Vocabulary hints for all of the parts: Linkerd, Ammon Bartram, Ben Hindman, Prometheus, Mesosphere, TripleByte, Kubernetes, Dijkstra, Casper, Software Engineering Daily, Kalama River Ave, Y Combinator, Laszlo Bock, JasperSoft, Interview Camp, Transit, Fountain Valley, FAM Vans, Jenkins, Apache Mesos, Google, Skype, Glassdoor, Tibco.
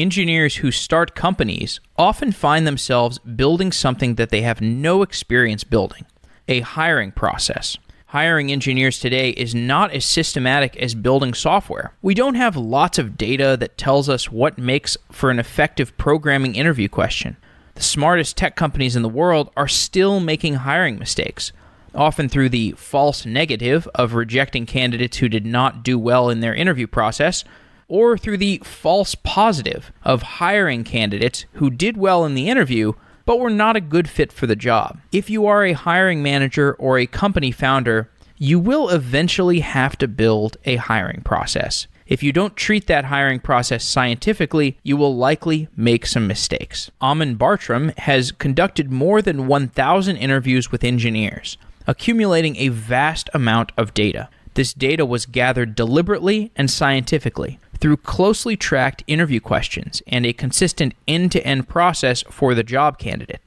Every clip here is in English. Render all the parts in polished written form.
Engineers who start companies often find themselves building something that they have no experience building, a hiring process. Hiring engineers today is not as systematic as building software. We don't have lots of data that tells us what makes for an effective programming interview question. The smartest tech companies in the world are still making hiring mistakes, often through the false negative of rejecting candidates who did not do well in their interview process, or through the false positive of hiring candidates who did well in the interview but were not a good fit for the job. If you are a hiring manager or a company founder, you will eventually have to build a hiring process. If you don't treat that hiring process scientifically, you will likely make some mistakes. Ammon Bartram has conducted more than 1,000 interviews with engineers, accumulating a vast amount of data. This data was gathered deliberately and scientifically through closely tracked interview questions and a consistent end-to-end process for the job candidate.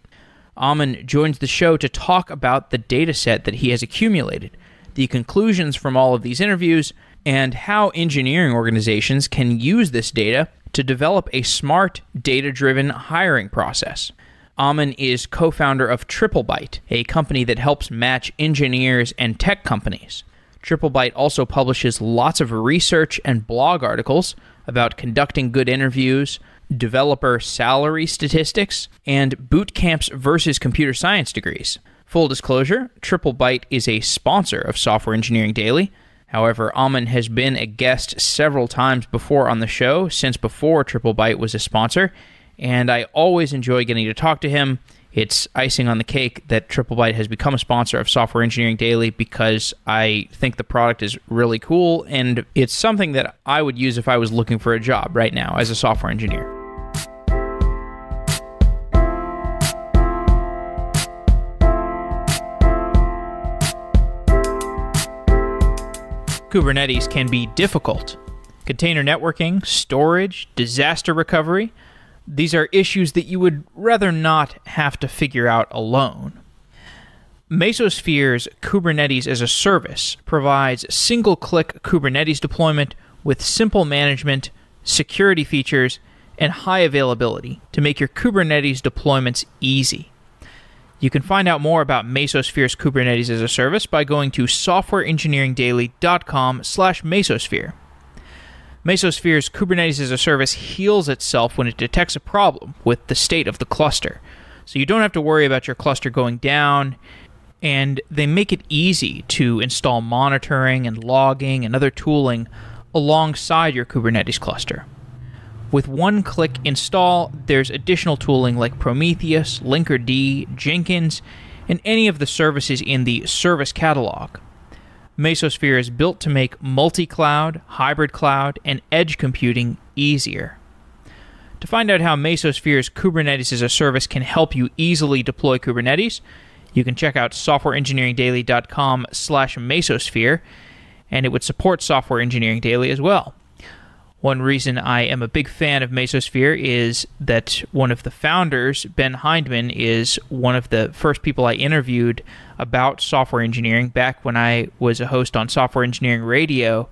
Ammon joins the show to talk about the data set that he has accumulated, the conclusions from all of these interviews, and how engineering organizations can use this data to develop a smart, data-driven hiring process. Ammon is co-founder of TripleByte, a company that helps match engineers and tech companies. TripleByte also publishes lots of research and blog articles about conducting good interviews, developer salary statistics, and boot camps versus computer science degrees. Full disclosure, TripleByte is a sponsor of Software Engineering Daily. However, Ammon has been a guest several times before on the show since before TripleByte was a sponsor, and I always enjoy getting to talk to him. It's icing on the cake that TripleByte has become a sponsor of Software Engineering Daily because I think the product is really cool, and it's something that I would use if I was looking for a job right now as a software engineer. Kubernetes can be difficult. Container networking, storage, disaster recovery, these are issues that you would rather not have to figure out alone. Mesosphere's Kubernetes as a Service provides single-click Kubernetes deployment with simple management, security features, and high availability to make your Kubernetes deployments easy. You can find out more about Mesosphere's Kubernetes as a Service by going to softwareengineeringdaily.com/mesosphere. Mesosphere's Kubernetes as a Service heals itself when it detects a problem with the state of the cluster. So you don't have to worry about your cluster going down, and they make it easy to install monitoring and logging and other tooling alongside your Kubernetes cluster. With one-click install, there's additional tooling like Prometheus, Linkerd, Jenkins, and any of the services in the service catalog. Mesosphere is built to make multi-cloud, hybrid cloud, and edge computing easier. To find out how Mesosphere's Kubernetes as a Service can help you easily deploy Kubernetes, you can check out softwareengineeringdaily.com/mesosphere, and it would support Software Engineering Daily as well. One reason I am a big fan of Mesosphere is that one of the founders, Ben Hindman, is one of the first people I interviewed about software engineering back when I was a host on Software Engineering Radio,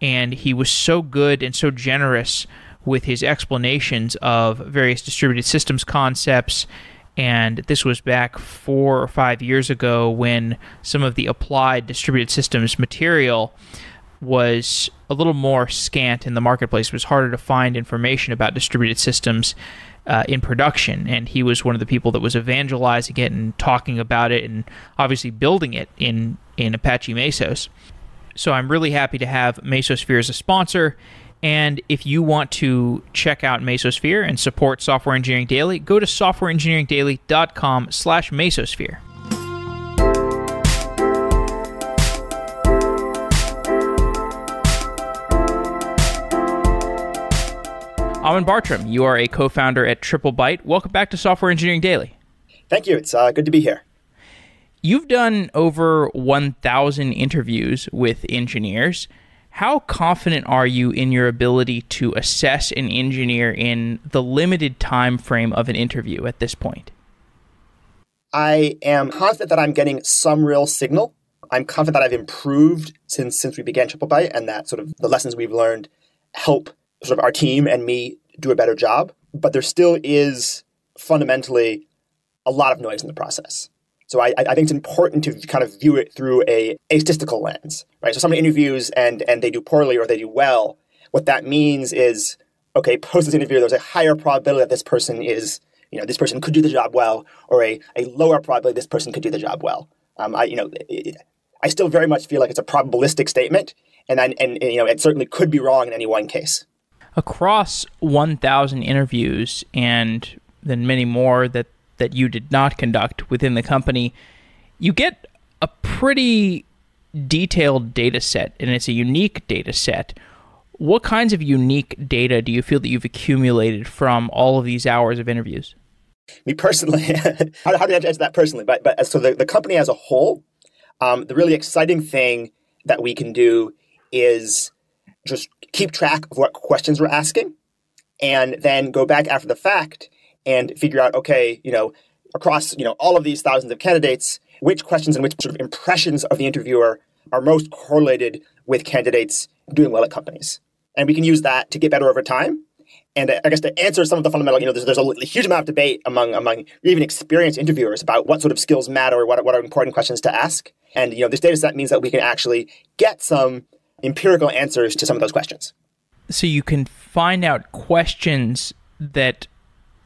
and he was so good and so generous with his explanations of various distributed systems concepts. And this was back 4 or 5 years ago when some of the applied distributed systems material was a little more scant in the marketplace. It was harder to find information about distributed systems in production, and he was one of the people that was evangelizing it and talking about it and obviously building it in Apache Mesos. So I'm really happy to have Mesosphere as a sponsor, and if you want to check out Mesosphere and support Software Engineering Daily, go to softwareengineeringdaily.com/mesosphere. Ammon Bartram, you are a co-founder at TripleByte. Welcome back to Software Engineering Daily. Thank you. It's good to be here. You've done over 1,000 interviews with engineers. How confident are you in your ability to assess an engineer in the limited time frame of an interview at this point? I am confident that I'm getting some real signal. I'm confident that I've improved since we began TripleByte, and that sort of the lessons we've learned help sort of our team and me do a better job, but there still is fundamentally a lot of noise in the process. So I think it's important to kind of view it through a statistical lens, right? So someone interviews and they do poorly or they do well. What that means is, okay, post this interview, there's a higher probability that this person is, you know, this person could do the job well, or a lower probability this person could do the job well. I still very much feel like it's a probabilistic statement, and you know, it certainly could be wrong in any one case. Across 1,000 interviews and then many more that you did not conduct within the company, you get a pretty detailed data set, and it's a unique data set. What kinds of unique data do you feel that you've accumulated from all of these hours of interviews? Me personally, how do I answer that personally? But so the company as a whole, the really exciting thing that we can do is just keep track of what questions we're asking and then go back after the fact and figure out, okay, you know, across, you know, all of these thousands of candidates, which questions and which sort of impressions of the interviewer are most correlated with candidates doing well at companies. And we can use that to get better over time. And I guess to answer some of the fundamental, you know, there's a huge amount of debate among even experienced interviewers about what sort of skills matter or what are important questions to ask. And, you know, this data set means that we can actually get some empirical answers to some of those questions. So you can find out questions that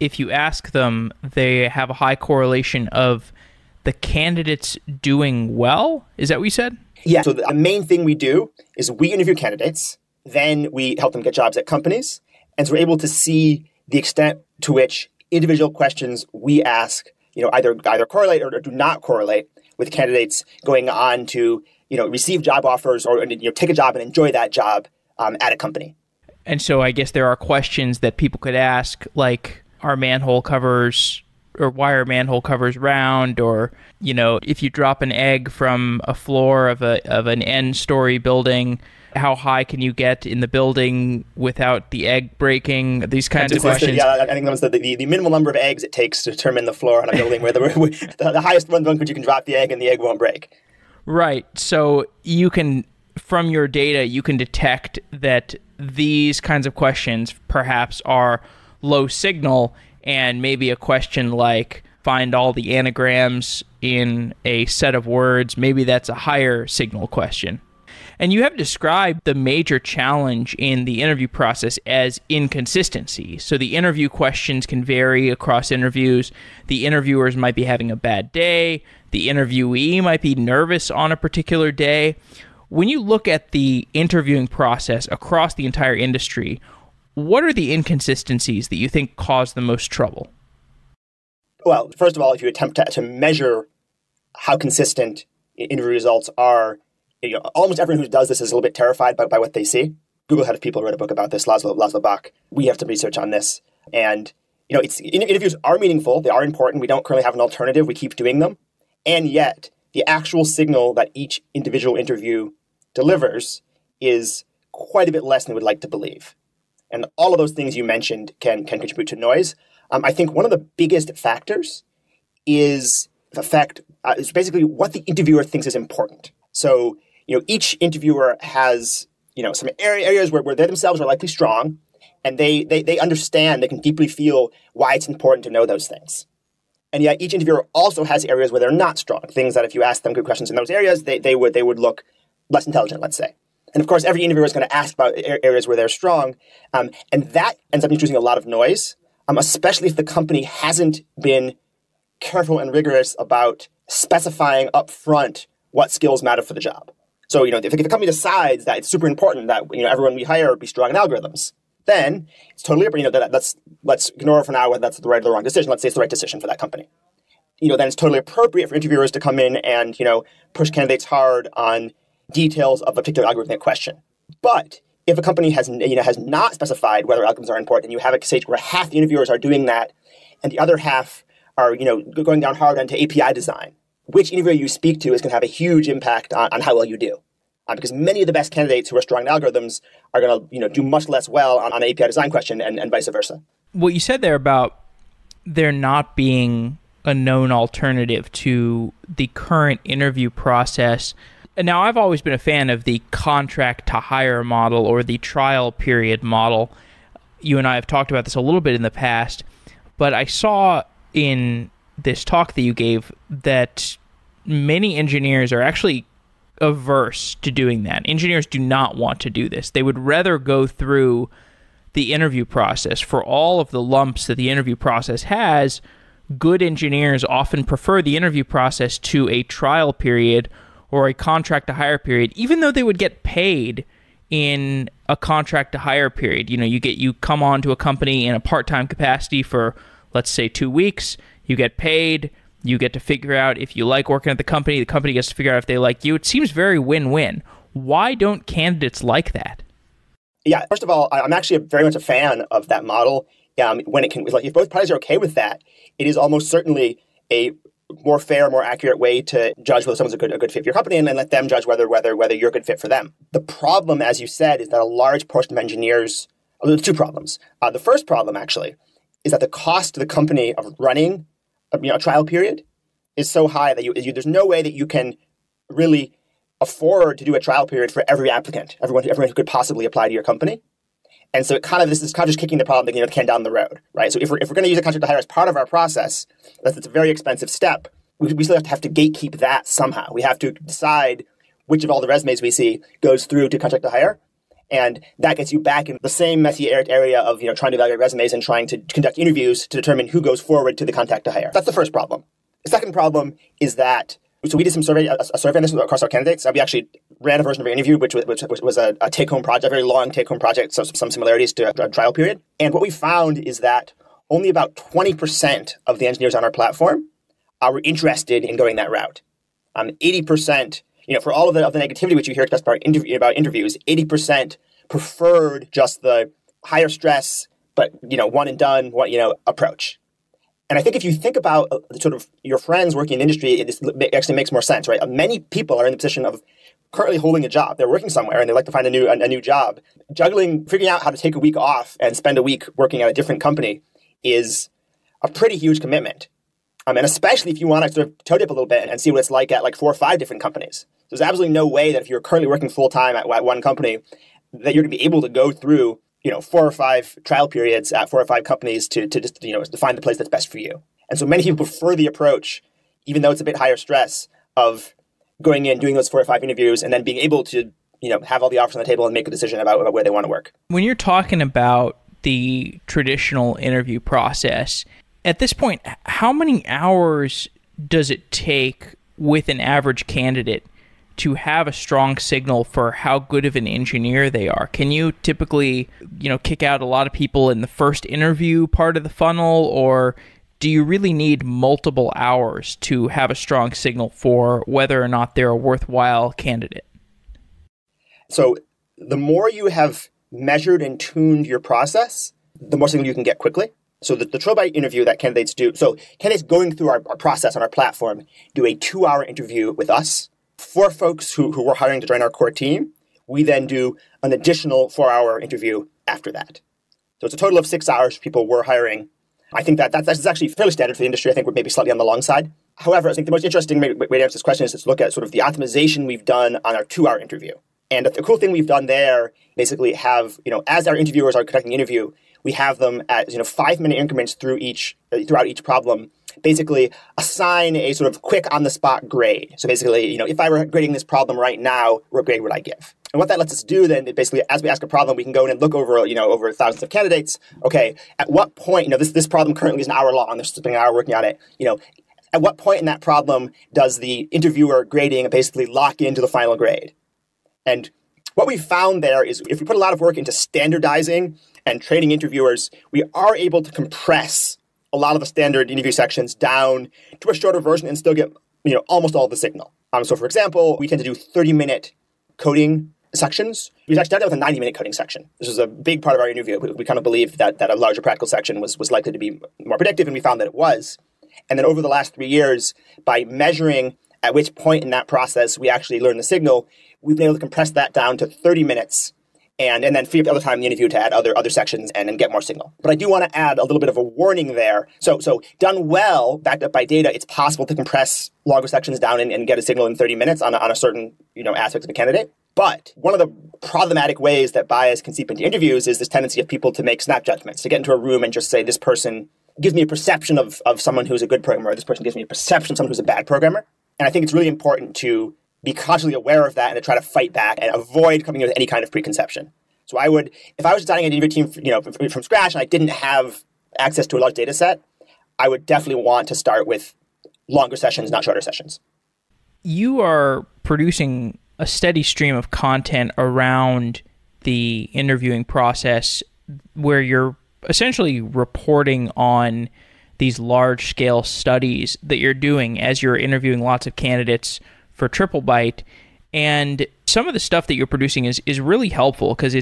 if you ask them, they have a high correlation of the candidates doing well? Is that what you said? Yeah. So the main thing we do is we interview candidates, then we help them get jobs at companies. And so we're able to see the extent to which individual questions we ask, you know, either correlate or do not correlate with candidates going on to, you know, receive job offers or, you know, take a job and enjoy that job at a company. And so I guess there are questions that people could ask, like, are manhole covers, or why are manhole covers round? Or, you know, if you drop an egg from a floor of an n-story building, how high can you get in the building without the egg breaking? These kinds of questions. Yeah, I think that was the minimal number of eggs it takes to determine the floor on a building where the highest one could you can drop the egg and the egg won't break. Right. So you can, from your data, you can detect that these kinds of questions perhaps are low signal, and maybe a question like find all the anagrams in a set of words, maybe that's a higher signal question. And you have described the major challenge in the interview process as inconsistency. So the interview questions can vary across interviews. The interviewers might be having a bad day. The interviewee might be nervous on a particular day. When you look at the interviewing process across the entire industry, what are the inconsistencies that you think cause the most trouble? Well, first of all, if you attempt to measure how consistent interview results are, you know, almost everyone who does this is a little bit terrified by what they see. Google Head of People wrote a book about this, Laszlo Bock. We have some research on this. And, you know, interviews are meaningful. They are important. We don't currently have an alternative. We keep doing them. And yet, the actual signal that each individual interview delivers is quite a bit less than we'd like to believe. And all of those things you mentioned can contribute to noise. I think one of the biggest factors is the fact, is basically what the interviewer thinks is important. So, you know, each interviewer has, you know, some areas where they themselves are likely strong, and they understand, they can deeply feel why it's important to know those things. And yet each interviewer also has areas where they're not strong, things that if you ask them good questions in those areas, they would look less intelligent, let's say. And of course, every interviewer is going to ask about areas where they're strong, and that ends up introducing a lot of noise, especially if the company hasn't been careful and rigorous about specifying upfront what skills matter for the job. So, you know, if the company decides that it's super important that, you know, everyone we hire be strong in algorithms, then it's totally different. You know, let's ignore for now whether that's the right or the wrong decision. Let's say it's the right decision for that company. You know, then it's totally appropriate for interviewers to come in and, you know, push candidates hard on details of a particular algorithmic question. But if a company has not specified whether algorithms are important, and you have a stage where half the interviewers are doing that, and the other half are, you know, going down hard onto API design, which interviewer you speak to is going to have a huge impact on how well you do. Because many of the best candidates who are strong in algorithms are going to, you know, do much less well on an API design question and vice versa. What you said there about there not being a known alternative to the current interview process. Now, I've always been a fan of the contract to hire model or the trial period model. you and I have talked about this a little bit in the past, but I saw in this talk that you gave that many engineers are actually averse to doing that. Engineers do not want to do this. They would rather go through the interview process. For all of the lumps that the interview process has, good engineers often prefer the interview process to a trial period or a contract to hire period, even though they would get paid in a contract to hire period. You know, you come on to a company in a part-time capacity for, let's say, 2 weeks, you get paid, you get to figure out if you like working at the company gets to figure out if they like you. It seems very win-win. Why don't candidates like that? Yeah, first of all, I'm actually very much a fan of that model. When it can, like, if both parties are okay with that, it is almost certainly a more fair, more accurate way to judge whether someone's a good fit for your company, and then let them judge whether you're a good fit for them. The problem, as you said, is that a large portion of engineers, there's two problems. The first problem, actually, is that the cost to the company of running a trial period is so high that there's no way that you can really afford to do a trial period for every applicant, everyone who could possibly apply to your company. And so this is just kicking the problem, the can down the road, right? So if we're going to use a contract to hire as part of our process, that's a very expensive step. We still have to gatekeep that somehow. We have to decide which of all the resumes we see goes through to contract to hire. And that gets you back in the same messy area of trying to evaluate resumes and trying to conduct interviews to determine who goes forward to the contract to hire. That's the first problem. The second problem is that, so we did a survey on this across our candidates. We actually ran a version of our interview, which was a take-home project, a very long take-home project, so some similarities to a trial period. And what we found is that only about 20% of the engineers on our platform were interested in going that route. 80%, for all of the negativity which you hear about interviews, 80% preferred just the higher stress, but one and done, approach. And I think if you think about sort of your friends working in industry, it actually makes more sense, right? Many people are in the position of currently holding a job. They're working somewhere and they like to find a new job. Figuring out how to take a week off and spend a week working at a different company is a pretty huge commitment. And especially if you want to sort of toe dip a little bit and see what it's like at 4 or 5 different companies. There's absolutely no way that if you're currently working full-time at one company that you're going to be able to go through 4 or 5 trial periods at 4 or 5 companies to just, to find the place that's best for you. And so many people prefer the approach, even though it's a bit higher stress, of going in, doing those 4 or 5 interviews, and then being able to, have all the offers on the table and make a decision about where they want to work. When you're talking about the traditional interview process, at this point, how many hours does it take with an average candidate to have a strong signal for how good of an engineer they are? Can you typically, kick out a lot of people in the first interview part of the funnel, or do you really need multiple hours to have a strong signal for whether or not they're a worthwhile candidate? So the more you have measured and tuned your process, the more signal you can get quickly. So the TripleByte interview that candidates do, so candidates going through our process on our platform do a 2-hour interview with us. For folks who we're hiring to join our core team, we then do an additional 4-hour interview after that. So it's a total of 6 hours for people we're hiring. I think that's actually fairly standard for the industry. I think we're maybe slightly on the long side. However, I think the most interesting way to answer this question is to look at sort of the optimization we've done on our 2-hour interview. And the cool thing we've done there, basically have, as our interviewers are conducting the interview, we have them at 5-minute increments throughout each problem, basically assign a sort of quick on-the-spot grade. So basically, if I were grading this problem right now, what grade would I give? And what that lets us do then, basically, as we ask a problem, we can go in and look over, over thousands of candidates. Okay, at what point, this problem currently is an hour long. They're spending an hour working on it. At what point in that problem does the interviewer grading basically lock into the final grade? And what we found there is if we put a lot of work into standardizing and training interviewers, we are able to compress a lot of the standard interview sections down to a shorter version and still get almost all the signal. So for example, we tend to do 30-minute coding sections. We actually started with a 90-minute coding section. This was a big part of our interview. We kind of believed that a larger practical section was likely to be more predictive, and we found that it was. And then over the last 3 years, by measuring at which point in that process we actually learn the signal, we've been able to compress that down to 30 minutes and then free up the other time in the interview to add other sections and get more signal. But I do want to add a little bit of a warning there. So done well, backed up by data, it's possible to compress longer sections down and get a signal in 30 minutes on a certain aspect of a candidate. But one of the problematic ways that bias can seep into interviews is this tendency of people to make snap judgments, to get into a room and just say, this person gives me a perception of someone who's a good programmer, or this person gives me a perception of someone who's a bad programmer. And I think it's really important to be constantly aware of that and to try to fight back and avoid coming in with any kind of preconception. So I would, if I was designing an interview team from scratch and I didn't have access to a large data set, I would definitely want to start with longer sessions, not shorter sessions. You are producing a steady stream of content around the interviewing process where you're essentially reporting on these large-scale studies that you're doing as you're interviewing lots of candidates for TripleByte. And some of the stuff that you're producing is really helpful because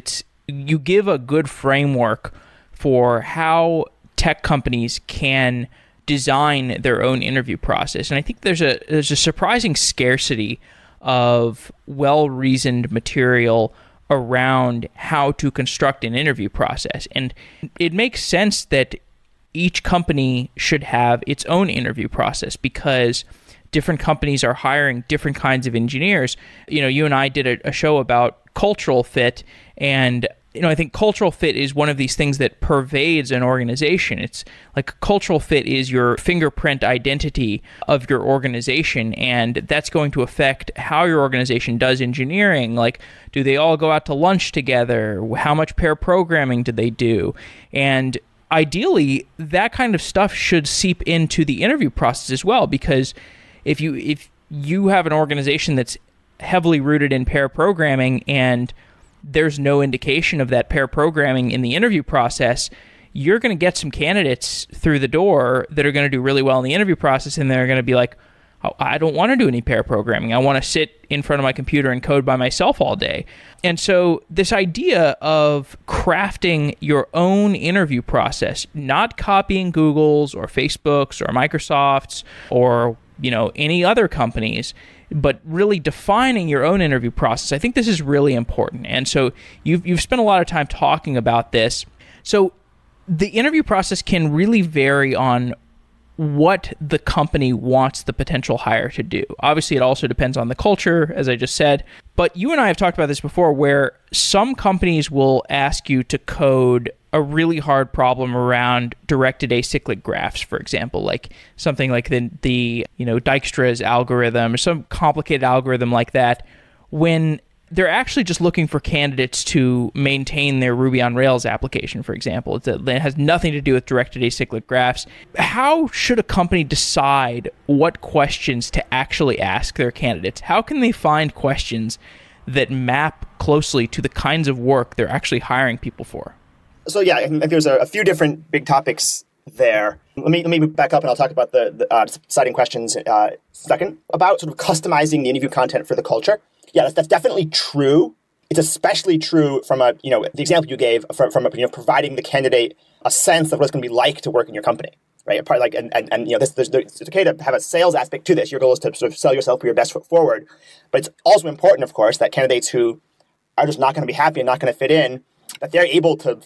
you give a good framework for how tech companies can design their own interview process. And I think there's a surprising scarcity of well-reasoned material around how to construct an interview process. And it makes sense that each company should have its own interview process because different companies are hiring different kinds of engineers. You and I did a show about cultural fit, and I think cultural fit is one of these things that pervades an organization. It's like cultural fit is your fingerprint identity of your organization, and that's going to affect how your organization does engineering. Like, do they all go out to lunch together? How much pair programming do they do? And ideally, that kind of stuff should seep into the interview process as well, because if you have an organization that's heavily rooted in pair programming and there's no indication of that pair programming in the interview process, you're going to get some candidates through the door that are going to do really well in the interview process, and they're going to be like, oh, I don't want to do any pair programming. I want to sit in front of my computer and code by myself all day. And so this idea of crafting your own interview process, not copying Google's or Facebook's or Microsoft's or any other companies, but really defining your own interview process, I think this is really important. And so you've spent a lot of time talking about this. So the interview process can really vary on what the company wants the potential hire to do. Obviously, it also depends on the culture, as I just said. But you and I have talked about this before, where some companies will ask you to code a really hard problem around directed acyclic graphs, for example, like something like the Dijkstra's algorithm or some complicated algorithm like that, when they're actually just looking for candidates to maintain their Ruby on Rails application, for example. It has nothing to do with directed acyclic graphs. How should a company decide what questions to actually ask their candidates? How can they find questions that map closely to the kinds of work they're actually hiring people for? So yeah, I think there's a few different big topics there. Let me back up and I'll talk about the deciding questions second. About sort of customizing the interview content for the culture. Yeah, that's definitely true. It's especially true from the example you gave from providing the candidate a sense of what it's going to be like to work in your company, right? Part like it's okay to have a sales aspect to this. Your goal is to sort of sell yourself, put your best foot forward, but it's also important, of course, that candidates who are just not going to be happy and not going to fit in, that they're able to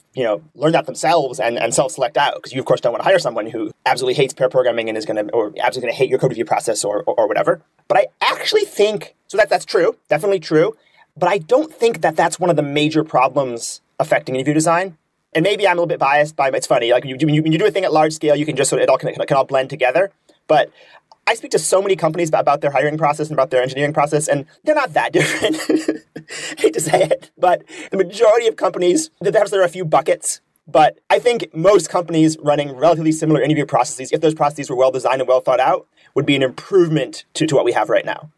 learn that themselves and self-select out, because you, of course, don't want to hire someone who absolutely hates pair programming and is going to, or absolutely going to hate your code review process or whatever. But I actually think, so that's true, definitely true, but I don't think that that's one of the major problems affecting interview design. And maybe I'm a little bit biased by, it's funny, like when you do a thing at large scale, you can just sort of, it can all blend together. But I speak to so many companies about their hiring process and about their engineering process, and they're not that different. I hate to say it, but the majority of companies, perhaps there are a few buckets, but I think most companies running relatively similar interview processes, if those processes were well designed and well thought out, would be an improvement to what we have right now.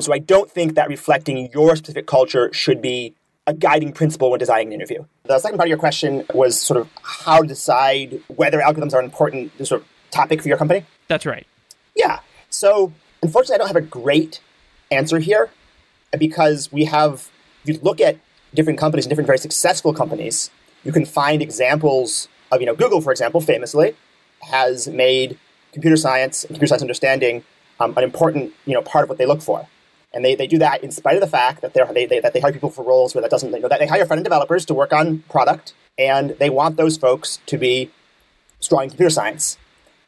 So I don't think that reflecting your specific culture should be a guiding principle when designing an interview. The second part of your question was sort of how to decide whether algorithms are an important sort of topic for your company. That's right. Yeah. So unfortunately, I don't have a great answer here, because if you look at different companies and different very successful companies, you can find examples of, Google, for example, famously has made computer science and computer science understanding an important, part of what they look for. And they do that in spite of the fact that they hire people for roles where that doesn't, that they hire front-end developers to work on product, and they want those folks to be strong in computer science.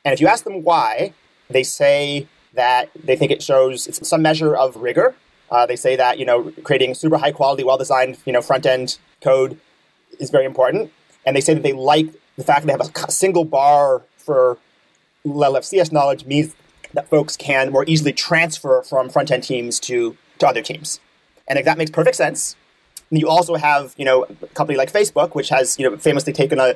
And if you ask them why, they say that they think it shows some measure of rigor They say that, you know, creating super high quality, well-designed, you know, front-end code is very important. And they say that they like the fact that they have a single bar for LLFCS knowledge means that folks can more easily transfer from front-end teams to other teams. And if that makes perfect sense. And you also have, you know, a company like Facebook, which has, you know, famously taken a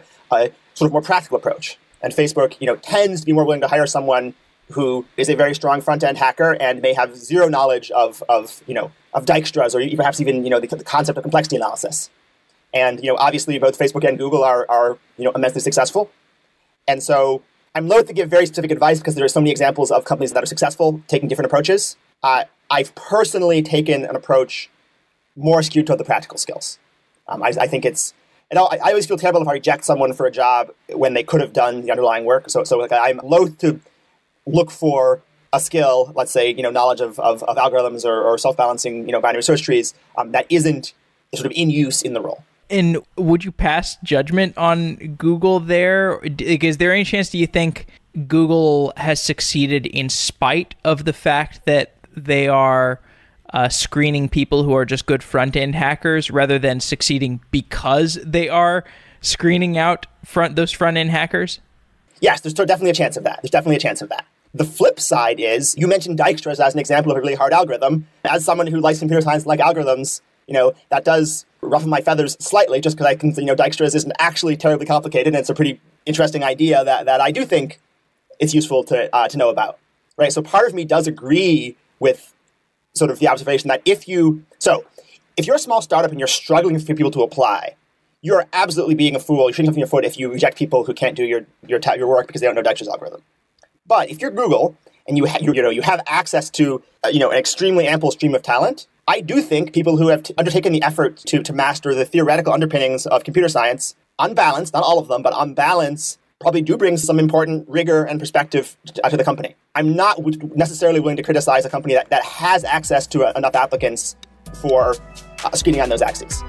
sort of more practical approach. And Facebook, you know, tends to be more willing to hire someone who is a very strong front-end hacker and may have zero knowledge of Dijkstra's or perhaps even, you know, the concept of complexity analysis. And, you know, obviously both Facebook and Google are you know, immensely successful. And so I'm loath to give very specific advice because there are so many examples of companies that are successful taking different approaches. I've personally taken an approach more skewed toward the practical skills. I think it's, and I always feel terrible if I reject someone for a job when they could have done the underlying work. So like, I'm loath to look for a skill, let's say, you know, knowledge of algorithms or self-balancing, you know, binary search trees that isn't sort of in use in the role. And would you pass judgment on Google there? Is there any chance, do you think Google has succeeded in spite of the fact that they are screening people who are just good front-end hackers rather than succeeding because they are screening out those front-end hackers? Yes, there's definitely a chance of that. The flip side is, you mentioned Dijkstra's as an example of a really hard algorithm. As someone who likes computer science and like algorithms, you know, that does ruffle my feathers slightly just because I think, you know, Dijkstra's isn't actually terribly complicated, and it's a pretty interesting idea that I do think it's useful to know about, right? So part of me does agree with sort of the observation that if you're a small startup and you're struggling for people to apply, you're absolutely being a fool. You're shooting from your foot if you reject people who can't do your work because they don't know Dijkstra's algorithm. But if you're Google and you have access to an extremely ample stream of talent, I do think people who have undertaken the effort to master the theoretical underpinnings of computer science, on balance, not all of them, but on balance, probably do bring some important rigor and perspective to the company. I'm not necessarily willing to criticize a company that has access to enough applicants for screening on those axes.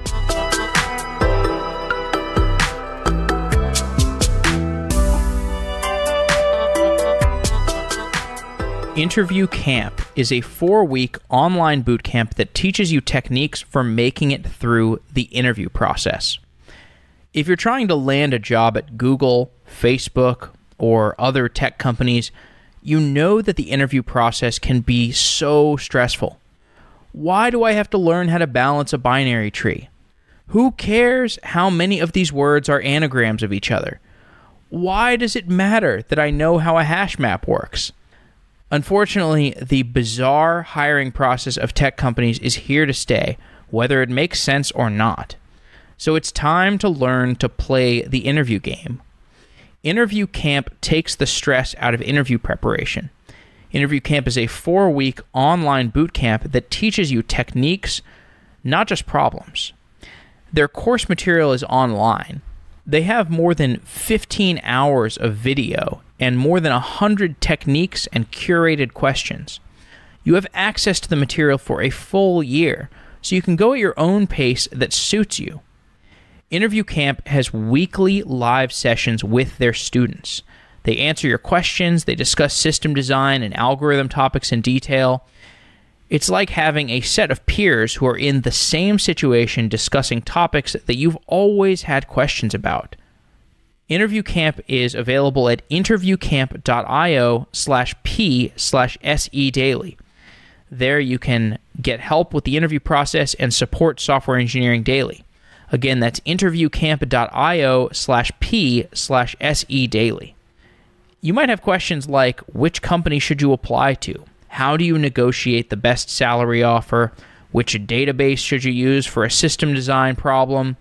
Interview Camp is a 4-week online bootcamp that teaches you techniques for making it through the interview process. If you're trying to land a job at Google, Facebook, or other tech companies, you know that the interview process can be so stressful. Why do I have to learn how to balance a binary tree? Who cares how many of these words are anagrams of each other? Why does it matter that I know how a hash map works? Unfortunately, the bizarre hiring process of tech companies is here to stay, whether it makes sense or not. So it's time to learn to play the interview game. Interview Camp takes the stress out of interview preparation. Interview Camp is a 4-week online bootcamp that teaches you techniques, not just problems. Their course material is online. They have more than 15 hours of video and more than 100 techniques and curated questions. You have access to the material for a full year, so you can go at your own pace that suits you. Interview Camp has weekly live sessions with their students. They answer your questions, they discuss system design and algorithm topics in detail. It's like having a set of peers who are in the same situation discussing topics that you've always had questions about. Interview Camp is available at interviewcamp.io/p/SE Daily. There you can get help with the interview process and support Software Engineering Daily. Again, that's interviewcamp.io/p/SE Daily. You might have questions like, which company should you apply to? How do you negotiate the best salary offer? Which database should you use for a system design problem?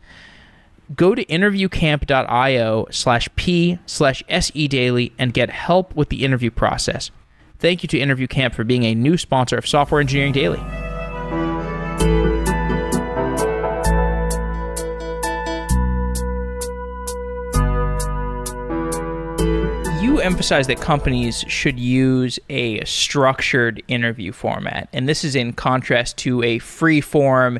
Go to interviewcamp.io/p/SE Daily and get help with the interview process. Thank you to Interview Camp for being a new sponsor of Software Engineering Daily. You emphasize that companies should use a structured interview format, and this is in contrast to a free-form,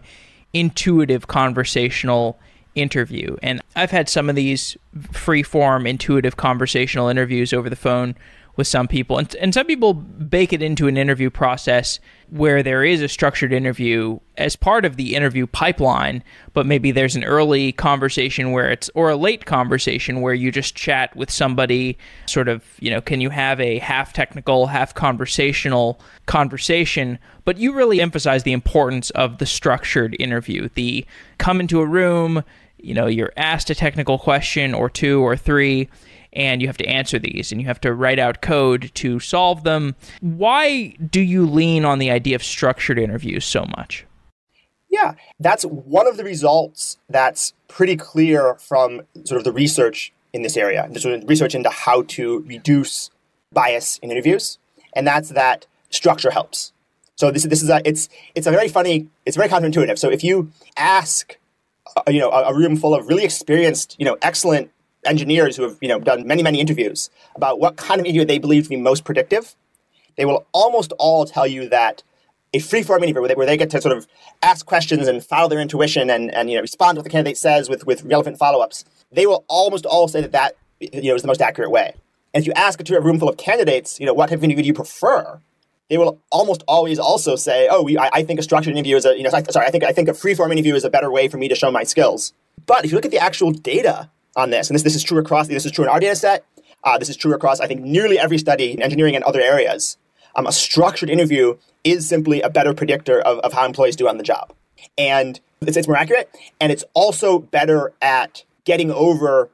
intuitive, conversational interview. And I've had some of these free-form, intuitive, conversational interviews over the phone with some people. And some people bake it into an interview process where there is a structured interview as part of the interview pipeline, but maybe there's an early conversation where it's, or a late conversation where you just chat with somebody, sort of, you know, can you have a half technical, half conversational conversation? But you really emphasize the importance of the structured interview, the come into a room, you know, you're asked a technical question or two or three, and you have to answer these, and you have to write out code to solve them. Why do you lean on the idea of structured interviews so much? Yeah, that's one of the results that's pretty clear from sort of the research in this area, the sort of research into how to reduce bias in interviews, and that's that structure helps. So it's very counterintuitive. So if you ask a room full of really experienced, excellent engineers who have, done many, many interviews about what kind of interview they believe to be most predictive, they will almost all tell you that a free-form interview where they get to sort of ask questions and follow their intuition and respond to what the candidate says with relevant follow-ups, they will almost all say that is the most accurate way. And if you ask a room full of candidates, what type of interview do you prefer, they will almost always also say, I think a structured interview is I think a free-form interview is a better way for me to show my skills. But if you look at the actual data on this, and this is true across, this is true in our data set, this is true across, I think, nearly every study in engineering and other areas, a structured interview is simply a better predictor of how employees do on the job. And it's more accurate, and it's also better at getting over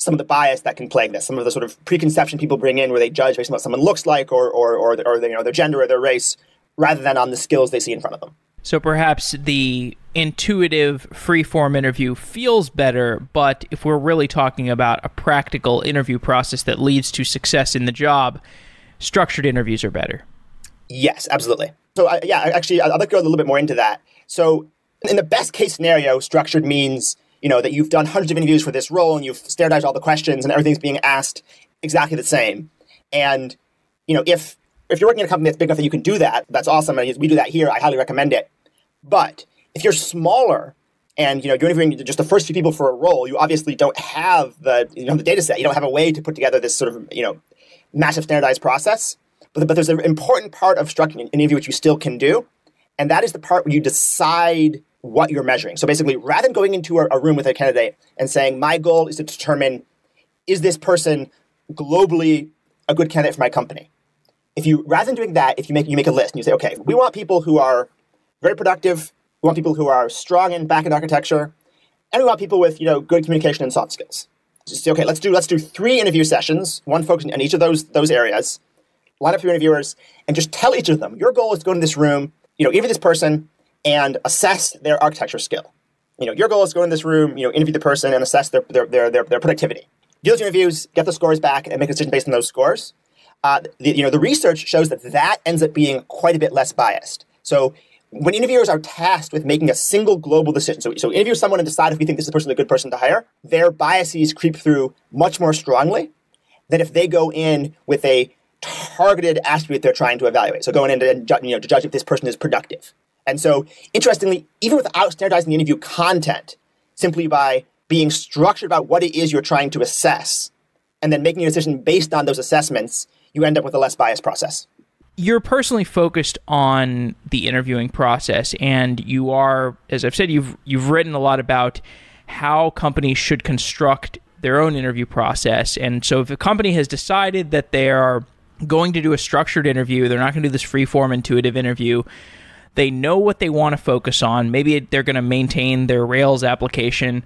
some of the bias that can plague this, some of the sort of preconception people bring in where they judge based on what someone looks like or their gender or their race, rather than on the skills they see in front of them. So perhaps the intuitive free-form interview feels better, but if we're really talking about a practical interview process that leads to success in the job, structured interviews are better. Yes, absolutely. So I'd like to go a little bit more into that. So in the best case scenario, structured means that you've done hundreds of interviews for this role and you've standardized all the questions and everything's being asked exactly the same. And, if you're working at a company that's big enough that you can do that, that's awesome. And we do that here. I highly recommend it. But if you're smaller and, you're interviewing just the first few people for a role, you obviously don't have the data set. You don't have a way to put together this sort of, massive standardized process. But there's an important part of structuring an interview which you still can do. And that is the part where you decide what you're measuring. So basically, rather than going into a room with a candidate and saying, my goal is to determine, is this person globally a good candidate for my company? Rather than doing that, if you make a list and you say, okay, we want people who are very productive, we want people who are strong in back-end architecture, and we want people with, good communication and soft skills. So you say, okay, let's do 3 interview sessions, one focusing on each of those areas, line up 3 interviewers, and just tell each of them, your goal is to go into this room, interview this person, and assess their architecture skill. Your goal is to go in this room, interview the person and assess their productivity. Do those interviews, get the scores back, and make a decision based on those scores. The research shows that ends up being quite a bit less biased. So when interviewers are tasked with making a single global decision, so interview someone and decide if we think this person is a good person to hire, their biases creep through much more strongly than if they go in with a targeted attribute they're trying to evaluate. So going in to judge if this person is productive. And so, interestingly, even without standardizing the interview content, simply by being structured about what it is you're trying to assess, and then making a decision based on those assessments, you end up with a less biased process. You're personally focused on the interviewing process, and you are, as I've said, you've written a lot about how companies should construct their own interview process. And so if a company has decided that they are going to do a structured interview, they're not going to do this free-form intuitive interview, they know what they want to focus on. Maybe they're going to maintain their Rails application.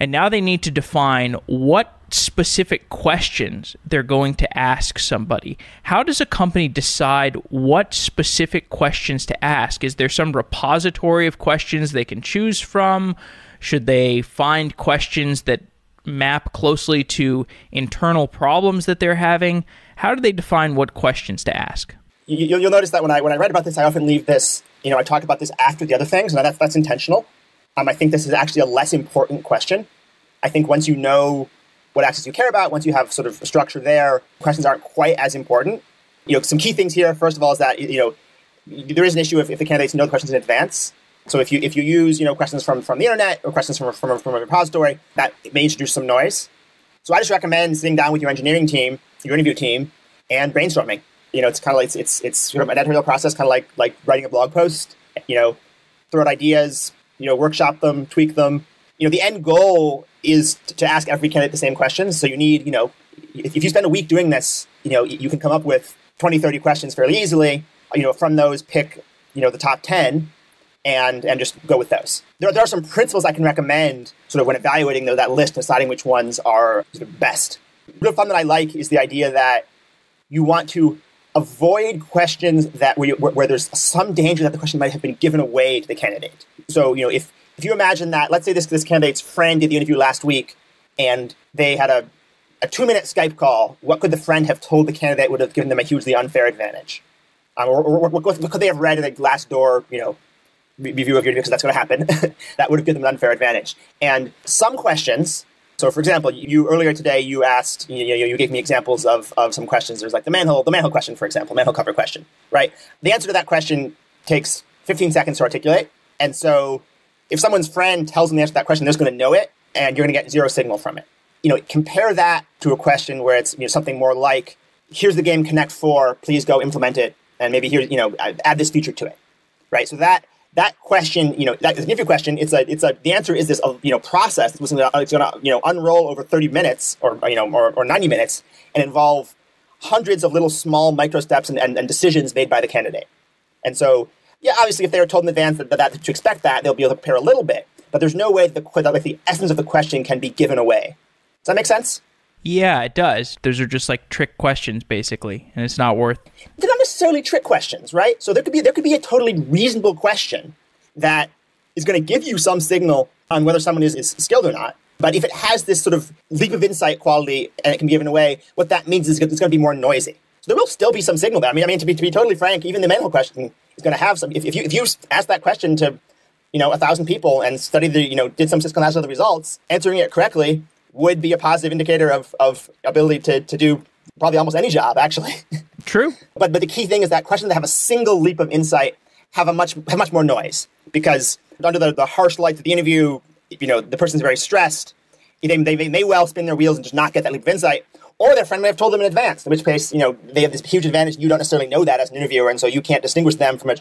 And now they need to define what specific questions they're going to ask somebody. How does a company decide what specific questions to ask? Is there some repository of questions they can choose from? Should they find questions that map closely to internal problems that they're having? How do they define what questions to ask? You'll notice that when I write about this, I often leave this, I talk about this after the other things, and that's intentional. I think this is actually a less important question. I think once you know what axis you care about, once you have sort of a structure there, questions aren't quite as important. Some key things here, first of all, is that, there is an issue if the candidates know the questions in advance. So if you use, questions from the internet or questions from a repository, that may introduce some noise. So I just recommend sitting down with your engineering team, your interview team, and brainstorming. You know, it's kind of like it's sort of an editorial process, kind of like writing a blog post. You know, throw out ideas, you know, workshop them, tweak them. You know, the end goal is to ask every candidate the same questions. So you need, you know, if you spend a week doing this, you know, you can come up with 20, 30 questions fairly easily. You know, from those, pick, you know, the top 10 and just go with those. There are some principles I can recommend sort of when evaluating that list, deciding which ones are sort of best. Real fun that I like is the idea that you want to avoid questions that where there's some danger that the question might have been given away to the candidate. So, you know, if you imagine that, let's say this candidate's friend did the interview last week and they had a 2-minute Skype call, what could the friend have told the candidate would have given them a hugely unfair advantage? Or what could they have read in a Glassdoor, you know, review of your interview, because that's going to happen, that would have given them an unfair advantage. And some questions, so for example, you earlier today, you asked, you gave me examples of some questions. There's like the manhole question, for example, manhole cover question, right? The answer to that question takes 15 seconds to articulate. And so if someone's friend tells them the answer to that question, they're just going to know it, and you're going to get zero signal from it. You know, compare that to a question where it's, you know, something more like, here's the game Connect 4, please go implement it. And maybe here, you know, add this feature to it, right? So that question, you know, that is an interview question. It's a the answer is this, you know, process that's going to, you know, unroll over 30 minutes or, you know, or 90 minutes and involve hundreds of little small micro steps and decisions made by the candidate. And so, yeah, obviously, if they were told in advance that to expect that, they'll be able to prepare a little bit. But there's no way that the essence of the question can be given away. Does that make sense? Yeah, it does. Those are just like trick questions, basically, and it's not worth. They're not necessarily trick questions, right? So there could be a totally reasonable question that is going to give you some signal on whether someone is skilled or not. But if it has this sort of leap of insight quality and it can be given away, what that means is it's going to be more noisy. So there will still be some signal there. I mean, to be totally frank, even the manual question is going to have some. If you ask that question to, you know, 1,000 people and study the, you know, did some statistical analysis of the results, answering it correctly would be a positive indicator of ability to do probably almost any job, actually. True. But the key thing is that questions that have a single leap of insight have much more noise, because under the harsh lights of the interview, you know, the person's very stressed. They may well spin their wheels and just not get that leap of insight, or their friend may have told them in advance, in which case, you know, they have this huge advantage. You don't necessarily know that as an interviewer, and so you can't distinguish them from an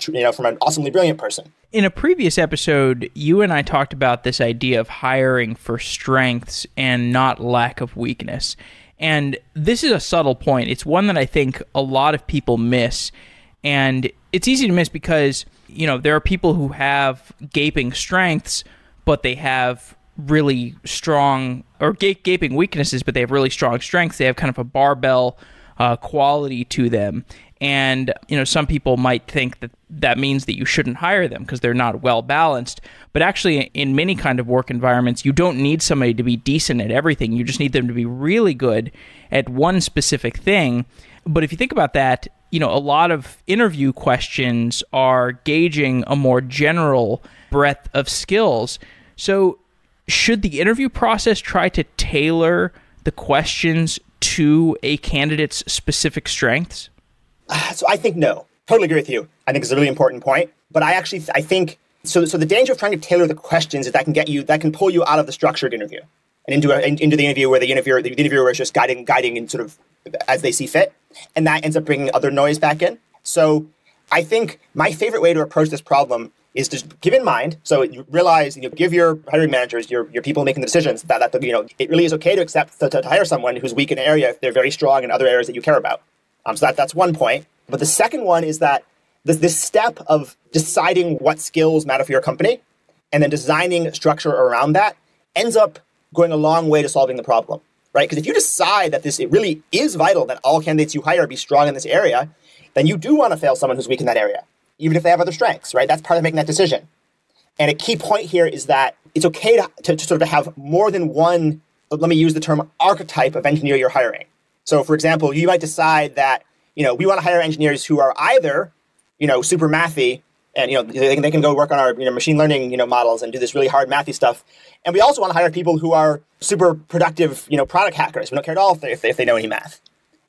awesomely brilliant person. In a previous episode, you and I talked about this idea of hiring for strengths and not lack of weakness. And this is a subtle point. It's one that I think a lot of people miss. And it's easy to miss because, you know, there are people who have gaping strengths, but they have really strong, or gaping weaknesses, but they have really strong strengths. They have kind of a barbell quality to them. And, you know, some people might think that means that you shouldn't hire them because they're not well balanced. But actually, in many kind of work environments, you don't need somebody to be decent at everything. You just need them to be really good at one specific thing. But if you think about that, you know, a lot of interview questions are gauging a more general breadth of skills. So should the interview process try to tailor the questions to a candidate's specific strengths? So I think no. Totally agree with you. I think it's a really important point. But I think, so the danger of trying to tailor the questions is that can pull you out of the structured interview and into the interview where the interviewer is just guiding and sort of as they see fit. And that ends up bringing other noise back in. So I think my favorite way to approach this problem is to give in mind, so you realize, you know, give your hiring managers, your people making the decisions, that you know, it really is okay to accept to hire someone who's weak in an area if they're very strong in other areas that you care about. So that's one point. But the second one is that this step of deciding what skills matter for your company and then designing structure around that ends up going a long way to solving the problem, right? Because if you decide that it really is vital that all candidates you hire be strong in this area, then you do want to fail someone who's weak in that area, even if they have other strengths, right? That's part of making that decision. And a key point here is that it's okay to sort of have more than one, let me use the term, archetype of engineer you're hiring. So for example, you might decide that, you know, we want to hire engineers who are either, you know, super mathy and, you know, they can go work on our, you know, machine learning, you know, models and do this really hard mathy stuff. And we also want to hire people who are super productive, you know, product hackers. We don't care at all if they know any math.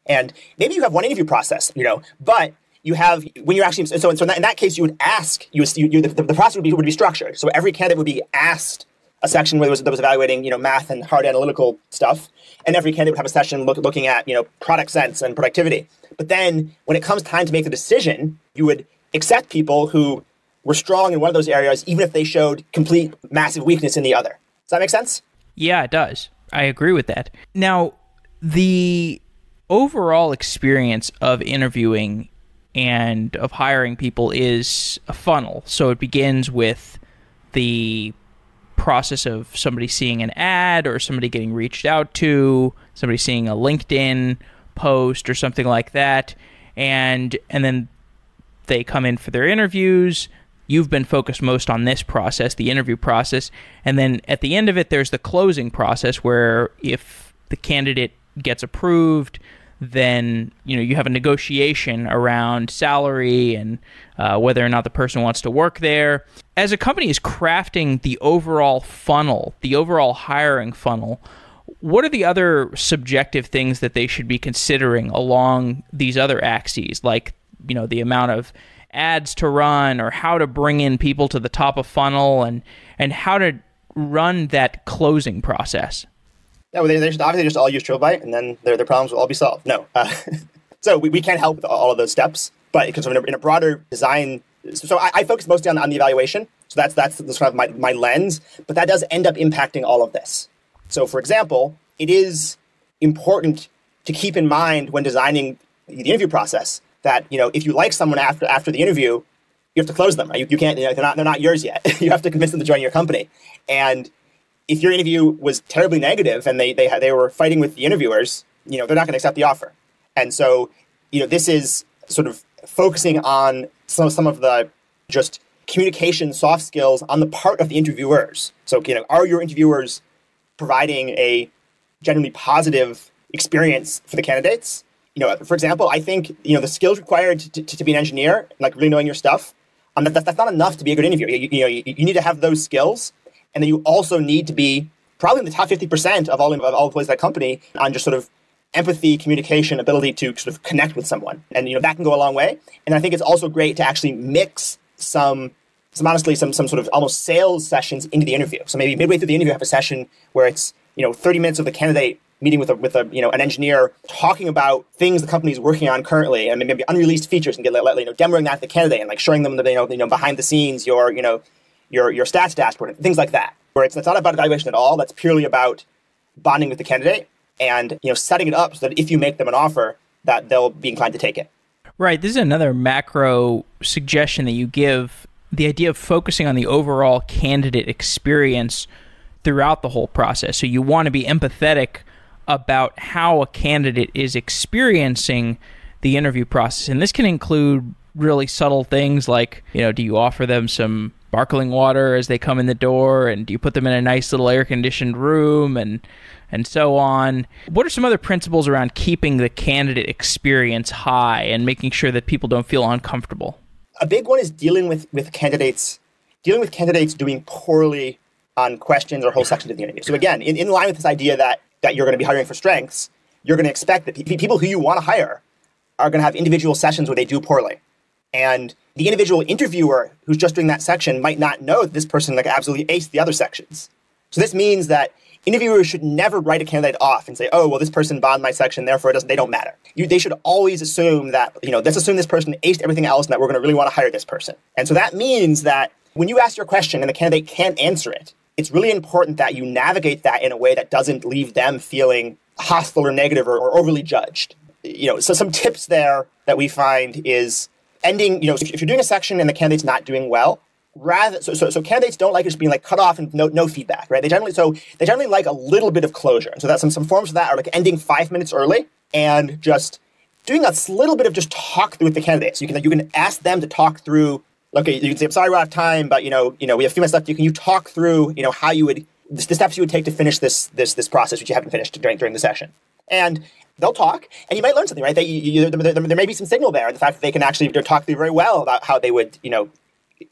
And maybe you have one interview process, you know, but you have, when you're actually, so in that case, you would ask, the process would be structured. So every candidate would be asked a section where that was evaluating, you know, math and hard analytical stuff. And every candidate would have a session looking at, you know, product sense and productivity. But then when it comes time to make the decision, you would accept people who were strong in one of those areas, even if they showed complete massive weakness in the other. Does that make sense? Yeah, it does. I agree with that. Now, the overall experience of interviewing and of hiring people is a funnel. So it begins with the process of somebody seeing an ad or somebody getting reached out to, somebody seeing a LinkedIn post or something like that. And then they come in for their interviews. You've been focused most on this process, the interview process. And then at the end of it, there's the closing process where if the candidate gets approved, then you have a negotiation around salary and whether or not the person wants to work there. As a company is crafting the overall funnel, the overall hiring funnel, what are the other subjective things that they should be considering along these other axes, like the amount of ads to run or how to bring in people to the top of funnel and how to run that closing process? Yeah, well, they should obviously just all use TripleByte, and then their problems will all be solved. No. So we can't help with all of those steps, but because in a broader design, so I focus mostly on the evaluation. So that's kind of my lens, but that does end up impacting all of this. So for example, it is important to keep in mind when designing the interview process that, if you like someone after the interview, you have to close them. Right? You can't, they're not yours yet. You have to convince them to join your company. And if your interview was terribly negative and they were fighting with the interviewers, they're not going to accept the offer. And so, this is sort of focusing on some of the just communication soft skills on the part of the interviewers. So, are your interviewers providing a generally positive experience for the candidates? For example, I think, the skills required to be an engineer, like really knowing your stuff, that's not enough to be a good interviewer. You need to have those skills. And then you also need to be probably in the top 50% of all employees of that company on just sort of empathy, communication, ability to sort of connect with someone. And, that can go a long way. And I think it's also great to actually mix some sort of almost sales sessions into the interview. So maybe midway through the interview, have a session where it's, 30 minutes of the candidate meeting with an engineer, talking about things the company is working on currently, and maybe unreleased features, and demoing that to the candidate and showing them, behind the scenes, your stats dashboard, and things like that, where it's not about evaluation at all. That's purely about bonding with the candidate and setting it up so that if you make them an offer, that they'll be inclined to take it. Right. This is another macro suggestion that you give, the idea of focusing on the overall candidate experience throughout the whole process. So you want to be empathetic about how a candidate is experiencing the interview process. And this can include really subtle things like, do you offer them some sparkling water as they come in the door, and do you put them in a nice little air-conditioned room, and so on? What are some other principles around keeping the candidate experience high and making sure that people don't feel uncomfortable? A big one is dealing with candidates doing poorly on questions or whole sections of the interview. So again, in line with this idea that you're going to be hiring for strengths, you're going to expect that people who you want to hire are going to have individual sessions where they do poorly. And the individual interviewer who's just doing that section might not know that this person absolutely aced the other sections. So this means that interviewers should never write a candidate off and say, oh, well, this person bombed my section, therefore they don't matter. They should always assume that, let's assume this person aced everything else and that we're going to really want to hire this person. And so that means that when you ask your question and the candidate can't answer it, it's really important that you navigate that in a way that doesn't leave them feeling hostile or negative or overly judged. So some tips there that we find is ending, if you're doing a section and the candidate's not doing well, so candidates don't like just being cut off and no feedback, right? They generally like a little bit of closure. So that's some forms of that are ending 5 minutes early and just doing a little bit of just talk through with the candidates. You can ask them to talk through. Okay, you can say, I'm sorry, we're out of time, but we have a few minutes left. Can you talk through how you would the steps you would take to finish this process which you haven't finished during the session? And they'll talk, and you might learn something, right? There may be some signal there, and the fact that they can actually talk through very well about how they would,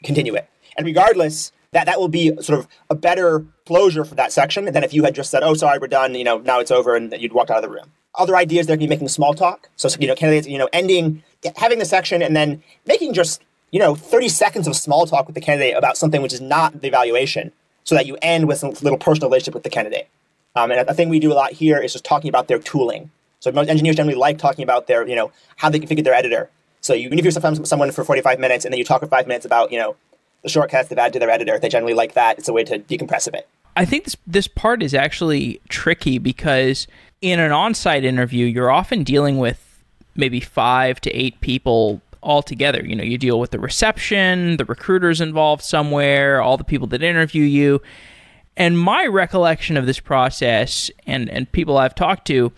continue it. And regardless, that will be sort of a better closure for that section than if you had just said, oh, sorry, we're done, now it's over, and you'd walked out of the room. Other ideas, they're going to be making small talk. So, candidates, having the section and then making just, 30 seconds of small talk with the candidate about something which is not the evaluation, so that you end with some little personal relationship with the candidate. And a thing we do a lot here is just talking about their tooling. So most engineers generally like talking about their, you know, how they configured their editor. So you interview someone for 45 minutes and then you talk for 5 minutes about, you know, the shortcuts they've added to their editor. They generally like that. It's a way to decompress a bit. I think this part is actually tricky because in an on-site interview, you're often dealing with maybe 5 to 8 people altogether. You know, you deal with the reception, the recruiters involved somewhere, all the people that interview you. And my recollection of this process and people I've talked to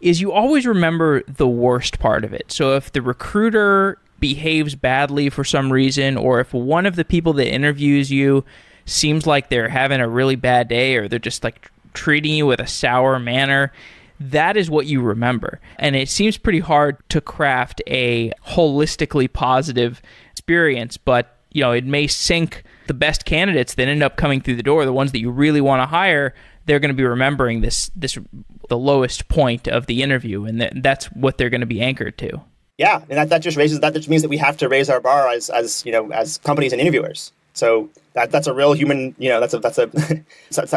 is you always remember the worst part of it. So if the recruiter behaves badly for some reason, or if one of the people that interviews you seems like they're having a really bad day, or they're just like treating you with a sour manner, that is what you remember. And it seems pretty hard to craft a holistically positive experience, but you know, it may sink the best candidates that end up coming through the door, the ones that you really want to hire. They're going to be remembering the lowest point of the interview, and that's what they're going to be anchored to. Yeah, and that just means that we have to raise our bar as companies and interviewers. So that's a real human, you know, that's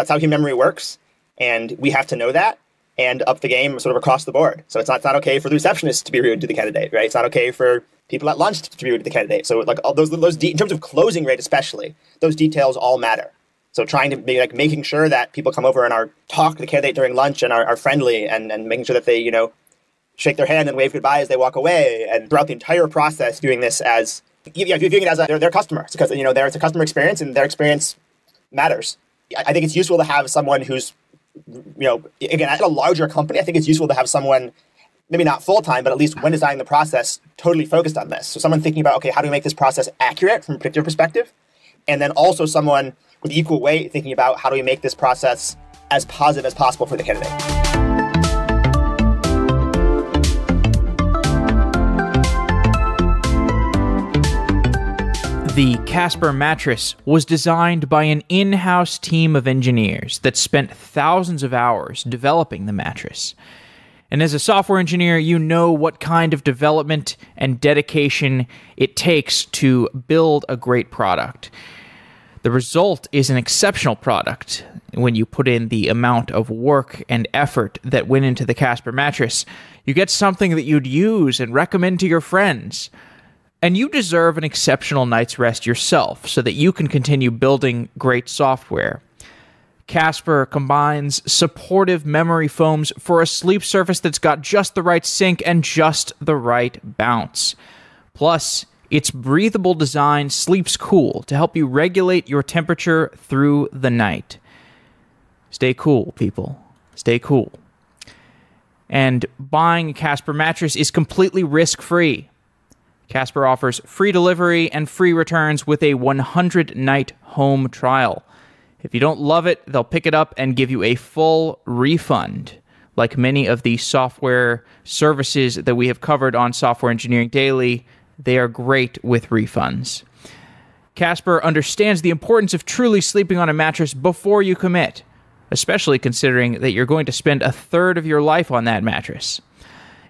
how human memory works, and we have to know that and up the game sort of across the board. So it's not okay for the receptionist to be rude to the candidate, right? It's not okay for people at lunch to be rude to the candidate. So like all those in terms of closing rate especially, those details all matter. So trying to be like making sure that people come over and are talk to the candidate during lunch and are friendly and making sure that they, you know, shake their hand and wave goodbye as they walk away, and throughout the entire process doing this as their customer, because you know it's a customer experience and their experience matters. I think it's useful to have someone who's, you know, again, at a larger company, I think it's useful to have someone, maybe not full-time, but at least when designing the process, totally focused on this. So someone thinking about, okay, how do we make this process accurate from a particular perspective? And then also someone with equal weight thinking about how do we make this process as positive as possible for the candidate. The Casper mattress was designed by an in-house team of engineers that spent thousands of hours developing the mattress. And as a software engineer, you know what kind of development and dedication it takes to build a great product. The result is an exceptional product when you put in the amount of work and effort that went into the Casper mattress. You get something that you'd use and recommend to your friends. And you deserve an exceptional night's rest yourself so that you can continue building great software. Casper combines supportive memory foams for a sleep surface that's got just the right sink and just the right bounce. Plus, its breathable design sleeps cool to help you regulate your temperature through the night. Stay cool, people. Stay cool. And buying a Casper mattress is completely risk-free. Casper offers free delivery and free returns with a 100-night home trial. If you don't love it, they'll pick it up and give you a full refund, like many of the software services that we have covered on Software Engineering Daily. They are great with refunds. Casper understands the importance of truly sleeping on a mattress before you commit, especially considering that you're going to spend a third of your life on that mattress.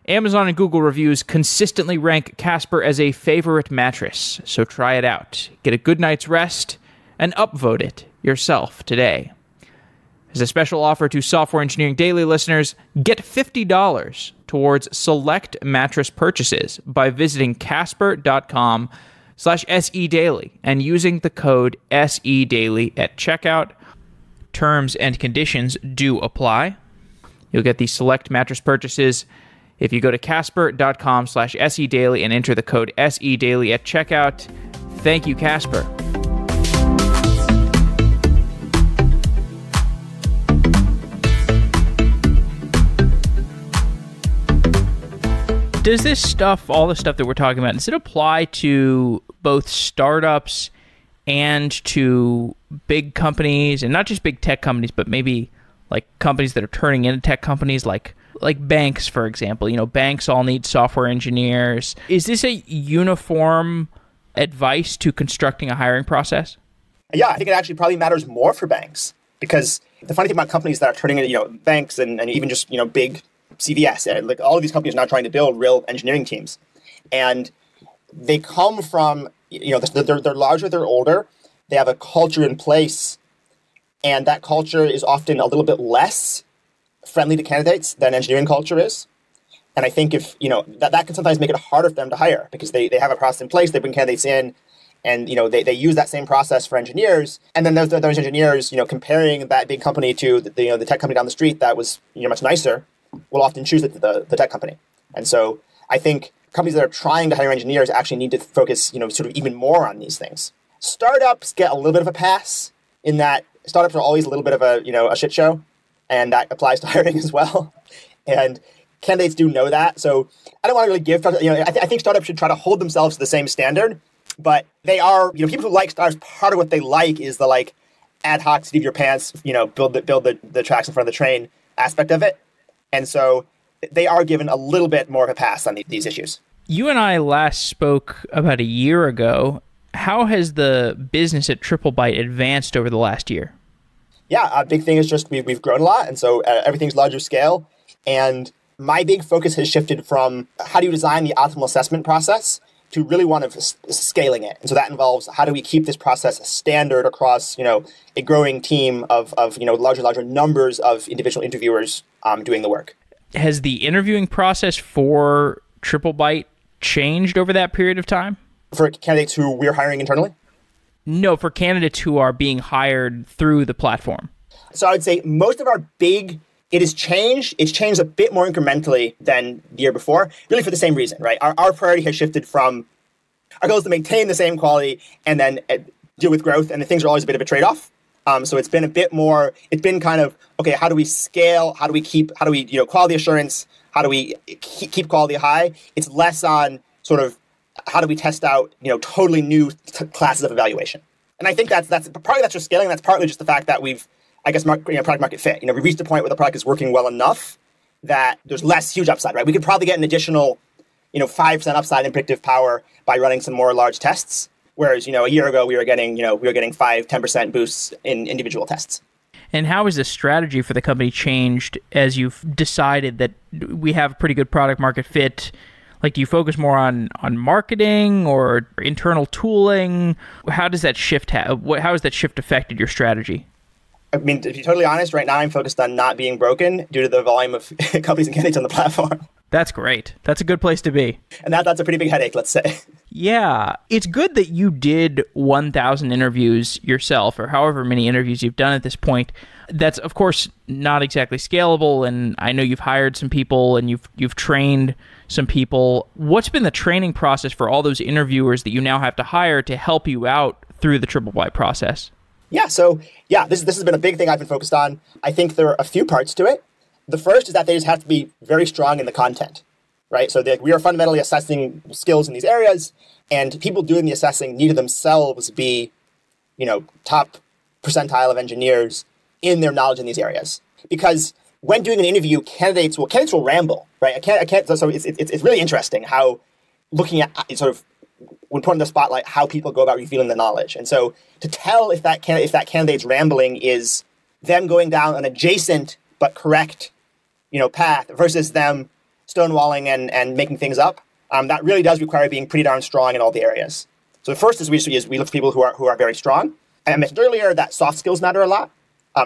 Amazon and Google reviews consistently rank Casper as a favorite mattress, so try it out. Get a good night's rest and upvote it yourself today. As a special offer to Software Engineering Daily listeners, get $50 towards select mattress purchases by visiting casper.com/sedaily and using the code SEDaily at checkout. Terms and conditions do apply. You'll get the select mattress purchases if you go to casper.com/sedaily and enter the code SEDaily at checkout. Thank you, Casper. Does this stuff, all the stuff that we're talking about, does it apply to both startups and to big companies, and not just big tech companies, but maybe like companies that are turning into tech companies, like banks, for example? You know, banks all need software engineers. Is this a uniform advice to constructing a hiring process? Yeah, I think it actually probably matters more for banks, because the funny thing about companies that are turning into, you know, banks and even just, you know, big CVS, like all of these companies are now trying to build real engineering teams, and they come from, you know, they're larger, they're older, they have a culture in place, and that culture is often a little bit less friendly to candidates than engineering culture is. And I think if, you know, that can sometimes make it harder for them to hire because they have a process in place, they bring candidates in, and, you know, they use that same process for engineers. And then those engineers, you know, comparing that big company to the tech company down the street that was, you know, much nicer, will often choose the tech company. And so I think companies that are trying to hire engineers actually need to focus, you know, sort of even more on these things. Startups get a little bit of a pass in that startups are always a little bit of a, you know, a shit show, and that applies to hiring as well. And candidates do know that. So I don't want to really give, you know, I think startups should try to hold themselves to the same standard, but they are, you know, people who like startups, part of what they like is the like ad hoc, seat of your pants, you know, build the tracks in front of the train aspect of it. And so they are given a little bit more of a pass on these issues. You and I last spoke about a year ago. How has the business at TripleByte advanced over the last year? Yeah, a big thing is just we've grown a lot. And so everything's larger scale. And my big focus has shifted from how do you design the optimal assessment process to really one of scaling it. And so that involves how do we keep this process standard across, you know, a growing team of you know, larger numbers of individual interviewers doing the work. Has the interviewing process for TripleByte changed over that period of time? For candidates who we're hiring internally? No, for candidates who are being hired through the platform. So I would say most of our big, it has changed. It's changed a bit more incrementally than the year before, really for the same reason, right? Our priority has shifted from, our goal is to maintain the same quality and then deal with growth, and the things are always a bit of a trade-off. So it's been a bit more, it's been kind of, okay, how do we scale? How do we keep, how do we, you know, quality assurance? How do we keep quality high? It's less on sort of, how do we test out, you know, totally new classes of evaluation? And I think that's partly that's just scaling. That's partly just the fact that we've, I guess, you know, product market fit. You know, we reached a point where the product is working well enough that there's less huge upside, right? We could probably get an additional, you know, 5% upside in predictive power by running some more large tests. Whereas, you know, a year ago we were getting 5-10% boosts in individual tests. And how has the strategy for the company changed as you've decided that we have pretty good product market fit? Like, do you focus more on marketing or internal tooling? How does that shift? How has that shift affected your strategy? I mean, to be totally honest, right now I'm focused on not being broken due to the volume of companies and candidates on the platform. That's great. That's a good place to be. And that's a pretty big headache, let's say. Yeah. It's good that you did 1,000 interviews yourself, or however many interviews you've done at this point. That's, of course, not exactly scalable, and I know you've hired some people and you've trained some people. What's been the training process for all those interviewers that you now have to hire to help you out through the TripleByte process? Yeah, so yeah, this has been a big thing I've been focused on. I think there are a few parts to it. The first is that they just have to be very strong in the content, right? So we are fundamentally assessing skills in these areas, and people doing the assessing need to themselves be, you know, top percentile of engineers in their knowledge in these areas. Because when doing an interview, candidates will ramble, right? So it's really interesting how looking at sort of, when put in the spotlight, how people go about revealing the knowledge. And so to tell if that candidate's rambling is them going down an adjacent but correct, you know, path versus them stonewalling and making things up, that really does require being pretty darn strong in all the areas. So the first is we look for people who are very strong. And I mentioned earlier that soft skills matter a lot.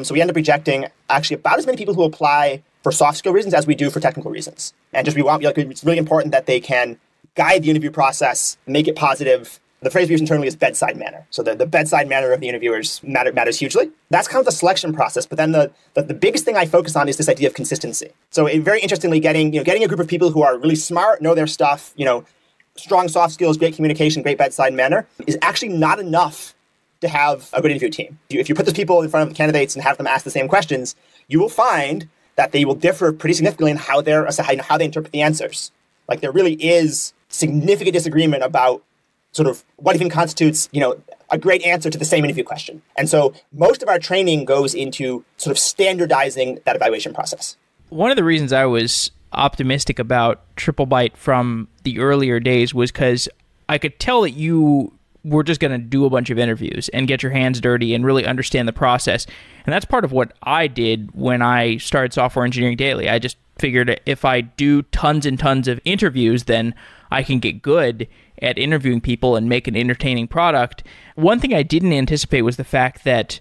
So we end up rejecting actually about as many people who apply for soft skill reasons as we do for technical reasons. And just it's really important that they can guide the interview process, make it positive. The phrase we use internally is bedside manner. So the bedside manner of the interviewers matters hugely. That's kind of the selection process. But then the biggest thing I focus on is this idea of consistency. So very interestingly, getting a group of people who are really smart, know their stuff, you know, strong soft skills, great communication, great bedside manner is actually not enough to have a good interview team. If you put those people in front of the candidates and have them ask the same questions, you will find that they will differ pretty significantly in how they interpret the answers. Like, there really is significant disagreement about sort of what even constitutes, you know, a great answer to the same interview question. And so most of our training goes into sort of standardizing that evaluation process. One of the reasons I was optimistic about TripleByte from the earlier days was because I could tell that you were just going to do a bunch of interviews and get your hands dirty and really understand the process. And that's part of what I did when I started Software Engineering Daily. I just figured if I do tons and tons of interviews, then I can get good at interviewing people and make an entertaining product. One thing I didn't anticipate was the fact that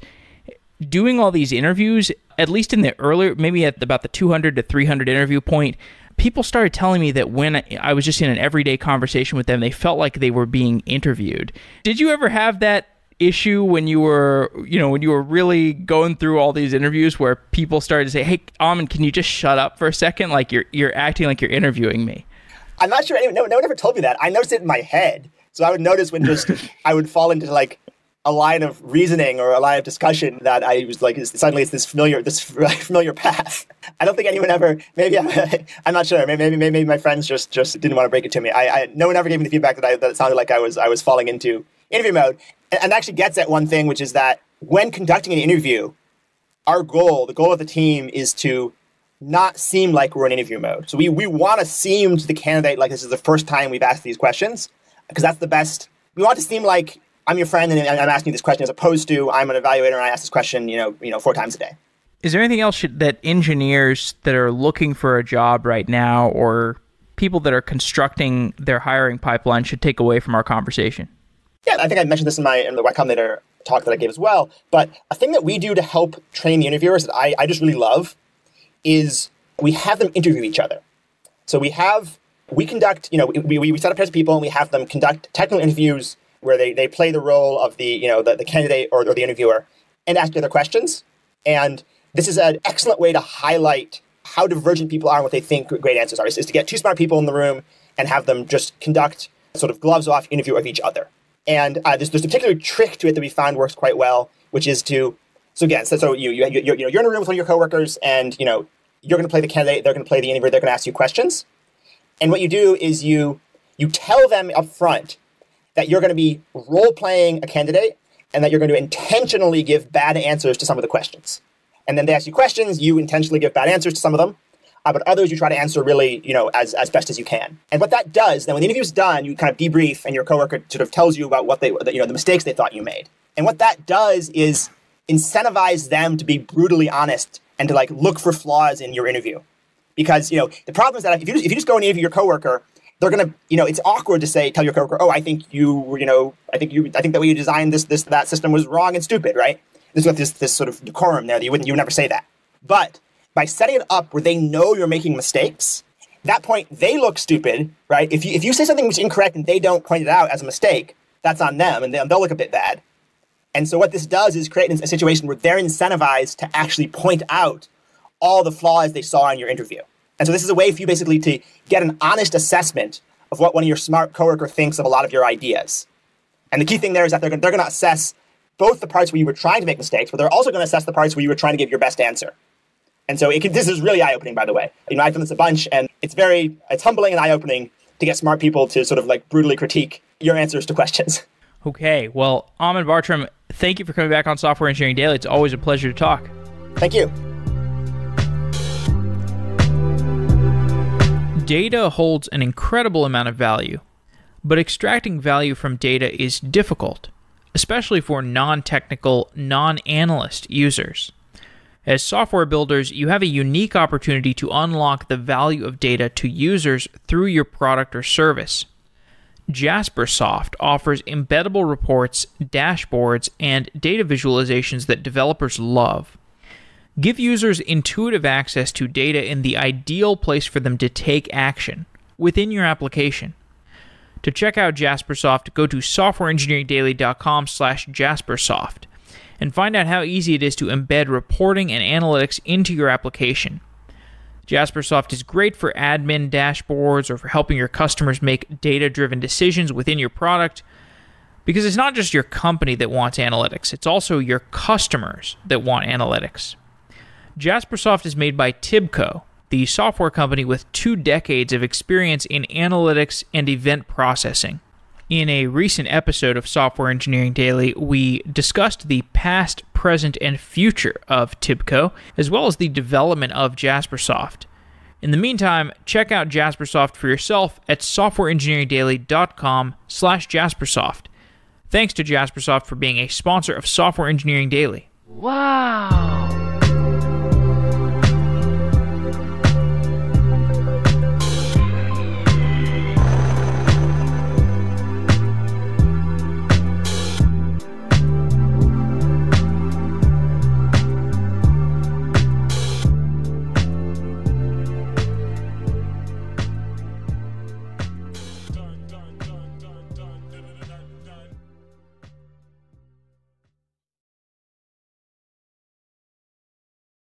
doing all these interviews, at least in the earlier, maybe at about the 200 to 300 interview point, people started telling me that when I was just in an everyday conversation with them, they felt like they were being interviewed. Did you ever have that issue when you were, when you were really going through all these interviews where people started to say, hey, Ammon, can you just shut up for a second? Like you're acting like you're interviewing me. I'm not sure anyone, no one ever told me that. I noticed it in my head. So I would notice when just, I would fall into like a line of reasoning or a line of discussion that I was like, suddenly it's this familiar path. I don't think anyone ever, maybe I'm not sure. Maybe my friends just didn't want to break it to me. No one ever gave me the feedback that it sounded like I was falling into interview mode. And actually gets at one thing, which is that when conducting an interview, our goal, the goal of the team is to not seem like we're in interview mode. So we want to seem to the candidate like this is the first time we've asked these questions, because that's the best. We want to seem like I'm your friend and I'm asking you this question, as opposed to I'm an evaluator and I ask this question, four times a day. Is there anything else that engineers that are looking for a job right now, or people that are constructing their hiring pipeline, should take away from our conversation? Yeah, I think I mentioned this in the Y Combinator talk that I gave as well. But a thing that we do to help train the interviewers that I just really love is we have them interview each other. So we set up pairs of people and we have them conduct technical interviews where they play the role of the candidate or the interviewer and ask other questions. And this is an excellent way to highlight how divergent people are and what they think great answers are, is to get two smart people in the room and have them just conduct a sort of gloves-off interview of each other. And there's a particular trick to it that we found works quite well, which is to, you're in a room with one of your coworkers and, you're going to play the candidate, they're going to play the interviewer, they're going to ask you questions. And what you do is you tell them up front that you're going to be role-playing a candidate and that you're going to intentionally give bad answers to some of the questions. And then they ask you questions, you intentionally give bad answers to some of them, but others you try to answer really, as best as you can. And what that does, then when the interview's done, you kind of debrief and your coworker sort of tells you about what the mistakes they thought you made. And what that does is incentivize them to be brutally honest and to look for flaws in your interview. Because, the problem is that if you just go and interview your coworker, they're going to, it's awkward to tell your coworker, oh, I think I think that way you designed that system was wrong and stupid, right? There's this sort of decorum there that you would never say that. But by setting it up where they know you're making mistakes, at that point they look stupid, right? If you say something which is incorrect and they don't point it out as a mistake, that's on them and they'll look a bit bad. And so what this does is create a situation where they're incentivized to actually point out all the flaws they saw in your interview. And so this is a way for you basically to get an honest assessment of what one of your smart coworker thinks of a lot of your ideas. And the key thing there is that they're going to assess both the parts where you were trying to make mistakes, but they're also going to assess the parts where you were trying to give your best answer. And so this is really eye-opening, by the way. I've done this a bunch, and it's humbling and eye-opening to get smart people to sort of brutally critique your answers to questions. Okay. Well, Ammon Bartram, thank you for coming back on Software Engineering Daily. It's always a pleasure to talk. Thank you. Data holds an incredible amount of value, but extracting value from data is difficult, especially for non-technical, non-analyst users. As software builders, you have a unique opportunity to unlock the value of data to users through your product or service. JasperSoft offers embeddable reports, dashboards, and data visualizations that developers love. Give users intuitive access to data in the ideal place for them to take action within your application. To check out JasperSoft, go to softwareengineeringdaily.com/JasperSoft. and find out how easy it is to embed reporting and analytics into your application. JasperSoft is great for admin dashboards or for helping your customers make data-driven decisions within your product, because it's not just your company that wants analytics, it's also your customers that want analytics. JasperSoft is made by Tibco, the software company with 2 decades of experience in analytics and event processing. In a recent episode of Software Engineering Daily, we discussed the past, present, and future of Tibco, as well as the development of JasperSoft. In the meantime, check out JasperSoft for yourself at softwareengineeringdaily.com/JasperSoft. Thanks to JasperSoft for being a sponsor of Software Engineering Daily. Wow!